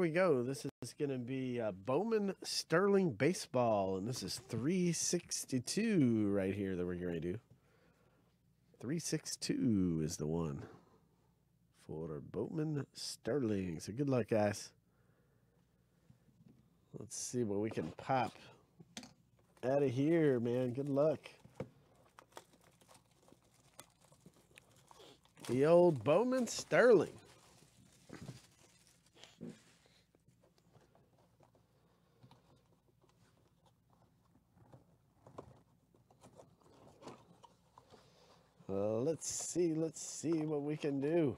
we go. This is going to be Bowman Sterling baseball, and this is 362 right here that we're going to do. 362 is the one for Bowman Sterling. So good luck, guys. Let's see what we can pop out of here, man. Good luck. The old Bowman Sterling. Let's see what we can do.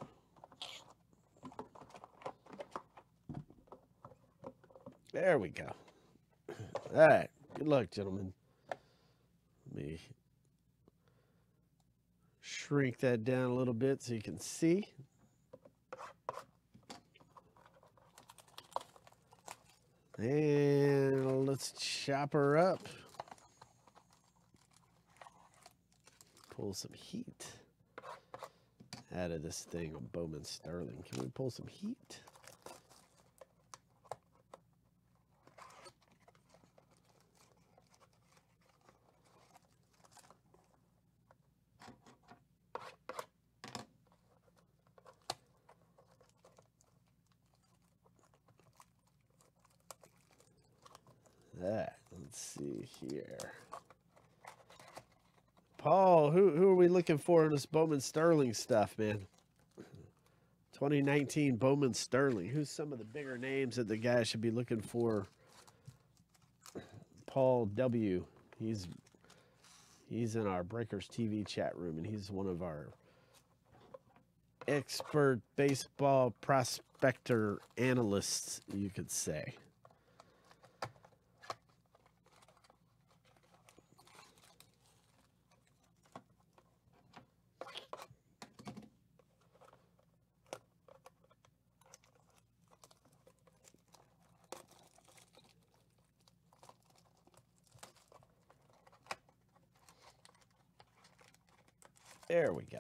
There we go. All right, good luck, gentlemen. Let me shrink that down a little bit so you can see. And let's chop her up. Pull some heat out of this thing on Bowman Sterling. Can we pull some heat? That. Let's see here. Paul, who are we looking for in this Bowman Sterling stuff, man? 2019 Bowman Sterling. Who's some of the bigger names that the guy should be looking for? Paul W. He's in our Breakers TV chat room, and he's one of our expert baseball prospector analysts, you could say. There we go.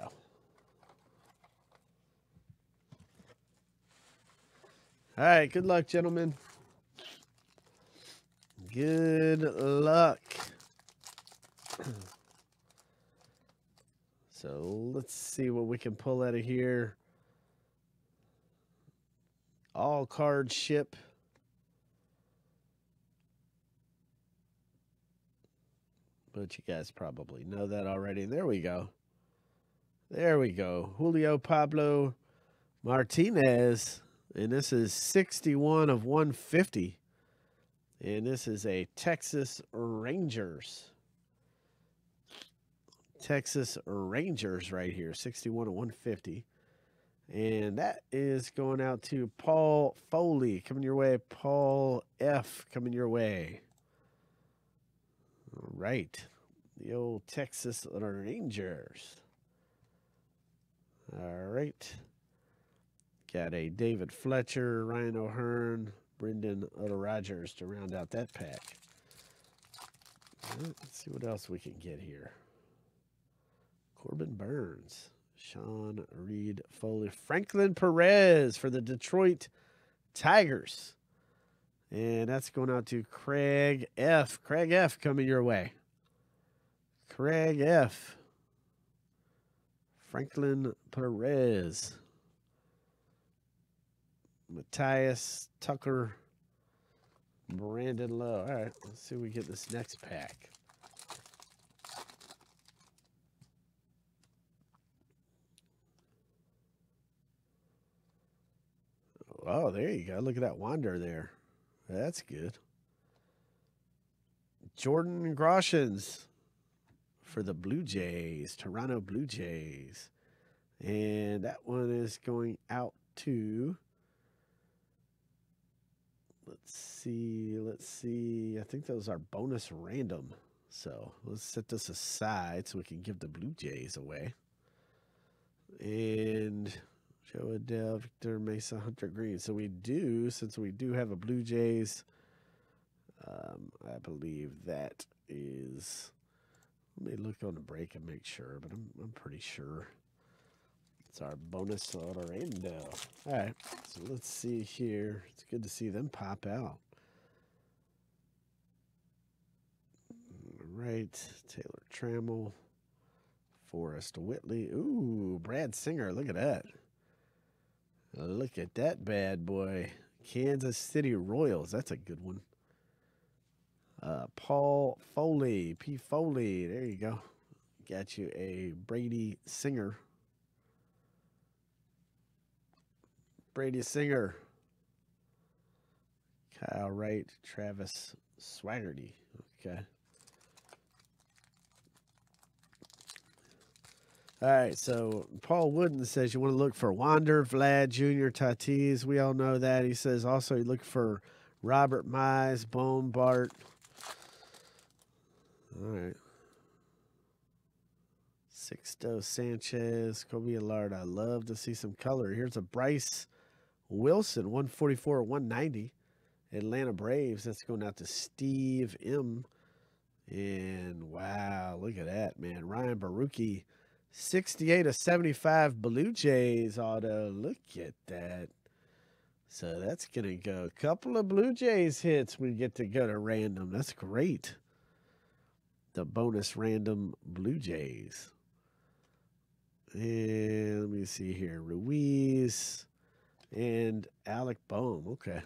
All right, good luck, gentlemen. Good luck. So let's see what we can pull out of here. All card ship. But you guys probably know that already. There we go. There we go. Julio Pablo Martinez. And this is 61 of 150. And this is a Texas Rangers. Texas Rangers right here. 61 of 150. And that is going out to Paul Foley. Coming your way. Paul F. Coming your way. All right. The old Texas Rangers. All right, got a David Fletcher, Ryan O'Hearn, Brendan Rogers to round out that pack. Right, let's see what else we can get here. Corbin Burns, Sean Reed Foley, Franklin Perez for the Detroit Tigers. And that's going out to Craig F. Craig F coming your way. Craig F. Franklin Perez, Matthias Tucker, Brandon Lowe. All right, let's see if we get this next pack. Oh, there you go. Look at that Wander there. That's good. Jordan Groshans. For the Blue Jays, Toronto Blue Jays. And that one is going out to, let's see. I think that was our bonus random. So let's set this aside so we can give the Blue Jays away. And Joe Adele, Victor Mesa, Hunter Green. So we do, since we do have a Blue Jays, I believe that is... Let me look on the break and make sure, but I'm pretty sure It's our bonus Orlando. All right, so let's see here. It's good to see them pop out. All right, Taylor Trammell, Forrest Whitley. Ooh, Brad Singer. Look at that. Look at that bad boy. Kansas City Royals. That's a good one. Paul Foley. P. Foley. There you go. Got you a Brady Singer. Brady Singer. Kyle Wright. Travis Swaggerty. Okay. All right, so Paul Wooden says you want to look for Wander, Vlad Junior, Tatis. We all know that. He says also you look for Robert Mize, Bone Bart. All right. Sixto Sanchez, Kobe Allard. I love to see some color. Here's a Bryce Wilson, 144/190. Atlanta Braves. That's going out to Steve M. And wow, look at that, man. Ryan Barucki. 68/75 Blue Jays auto. Look at that. So that's going to go. A couple of Blue Jays hits we get to go to random. That's great. The bonus random Blue Jays. And let me see here. Ruiz and Alec Bohm. Okay.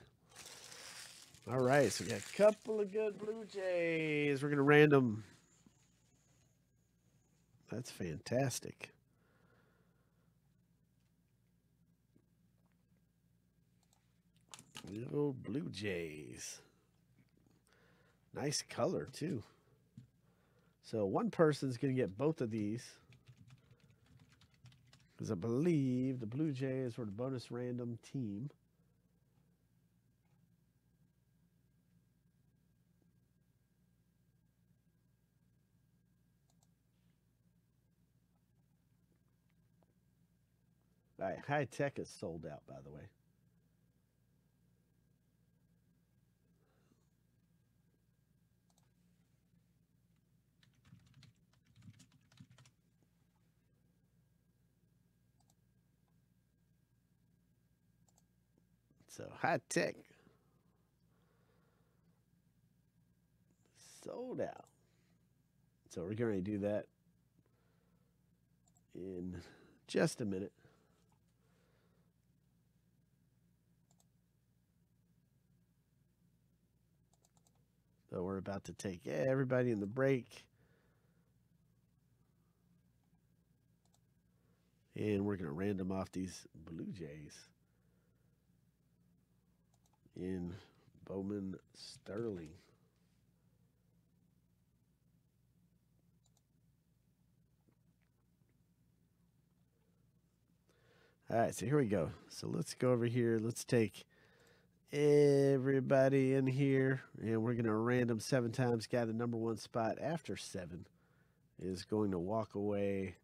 All right. So we got a couple of good Blue Jays. We're going to random. That's fantastic. Little Blue Jays. Nice color, too. So one person's going to get both of these. Because I believe the Blue Jays were the bonus random team. All right, High Tech is sold out, by the way. So High Tech sold out. So we're going to do that in just a minute. So we're about to take everybody in the break. And we're going to random off these Blue Jays in Bowman Sterling. All right, so here we go. So let's go over here. Let's take everybody in here, and we're gonna random 7 times. Guy the number 1 spot after 7 is going to walk away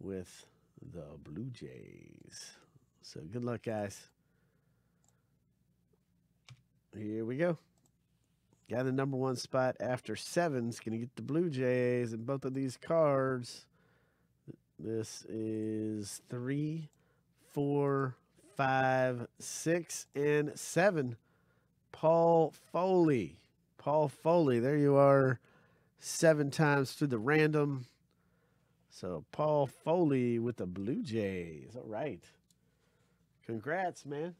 with the Blue Jays. So good luck, guys. Here we go. Guy the number 1 spot after 7 is gonna get the Blue Jays and both of these cards. This is 3, 4, 5, 6, and 7. Paul Foley. Paul Foley. There you are. 7 times through the random. So Paul Foley with the Blue Jays. All right. Congrats, man.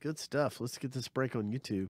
Good stuff. Let's get this break on YouTube.